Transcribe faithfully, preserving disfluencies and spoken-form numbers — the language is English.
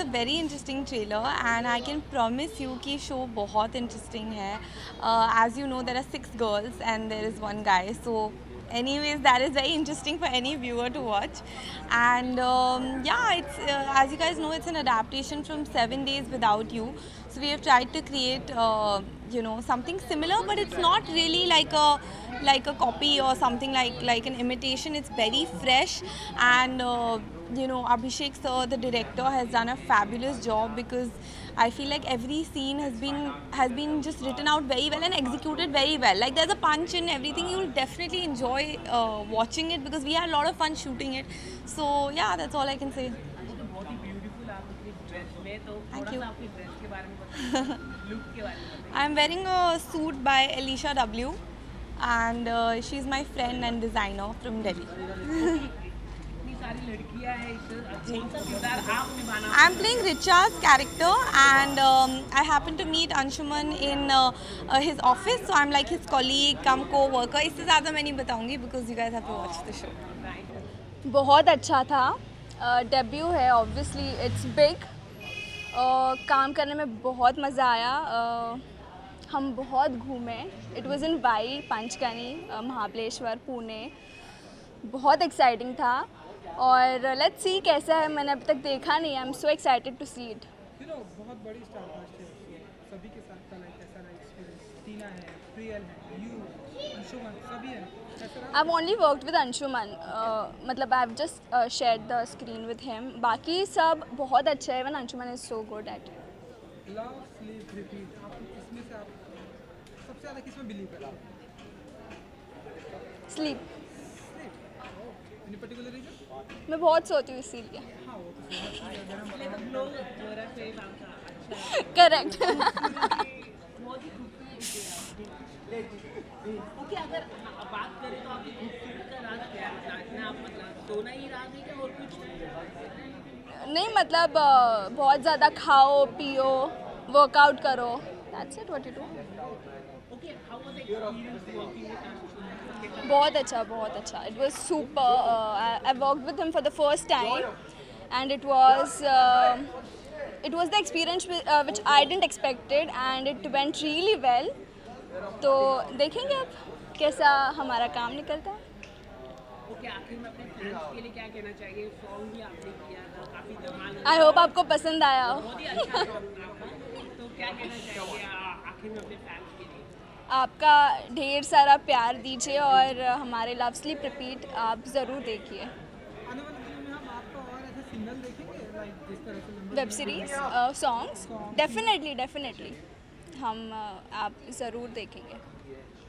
a very interesting trailer and I can promise you कि show बहुत interesting है. Uh, as you know, there are six girls and there is one guy. So, anyways, that is very interesting for any viewer to watch. And um, yeah, it's uh, as you guys know, it's an adaptation from Seven Days Without You. So we have tried to create, uh, you know, something similar, but it's not really like a like a copy or something like like an imitation. It's very fresh and. Uh, You know, Abhishek sir, the director, has done a fabulous job because I feel like every scene has been has been just written out very well and executed very well. Like there's a punch in everything. You'll definitely enjoy uh, watching it because we had a lot of fun shooting it. So yeah, that's all I can say. Thank you. I'm wearing a suit by Alicia W, and uh, she's my friend and designer from Delhi. I'm playing Richa's character and um, I happened to meet Anshuman in uh, uh, his office, so I'm like his colleague, cum co-worker. I won't tell you more because you guys have to watch the show. It was very good. Uh, debut hai, obviously it's big. Uh, kaam karne mein bahut maza aaya. Uh, hum bahut ghume. It was in Vai, Panchgani, uh, Mahableshwar, Pune. बहुत exciting था और let's see कैसा है मैंने अब तक देखा नहीं है I am so excited to see it you know बहुत बड़ी स्टार कास्ट है सभी के साथ का लाइक ऐसा लाइक एक्सपीरियंस टीना है प्रियल है यू अंशुमन सभी है I have only worked with Anshuman मतलब I have just shared the screen with him बाकी सब बहुत अच्छा है even Anshuman is so good at love sleep repeat आप इसमें से आप सबसे ज्यादा किसमें बिलीव है स्लीप Any particular reason? मैं बहुत सोती हूँ इसीलिए। Correct. Okay, अगर बात करें तो आपकी खूबसूरती का राज क्या है? नाचना आप मतलब सोना ही राज है क्या और कुछ? नहीं मतलब बहुत ज़्यादा खाओ, पियो, workout करो. That's it. What you do? Okay, how was the experience working with Anshuman? बहुत अच्छा, बहुत अच्छा. It was super. Uh, I, I worked with him for the first time, and it was uh, it was the experience with, uh, which I didn't expected, and it went really well. तो देखेंगे अब कैसा हमारा काम निकलता है. Okay, आखिर में अपने fans के लिए क्या कहना चाहिए? Song भी आपने किया था, काफी धमाल. I hope आपको पसंद आया हो. बहुत ही अच्छा था. तो क्या कहना चाहिए आखिर में अपने फैंस के लिए? आपका ढेर सारा प्यार दीजिए और हमारे लव स्लीप रिपीट आप जरूर देखिए। आने वाले दिनों में हम आपको और ऐसे सिंगल देखेंगे लाइक जिस तरह से web series, songs, definitely definitely हम आप जरूर देखेंगे।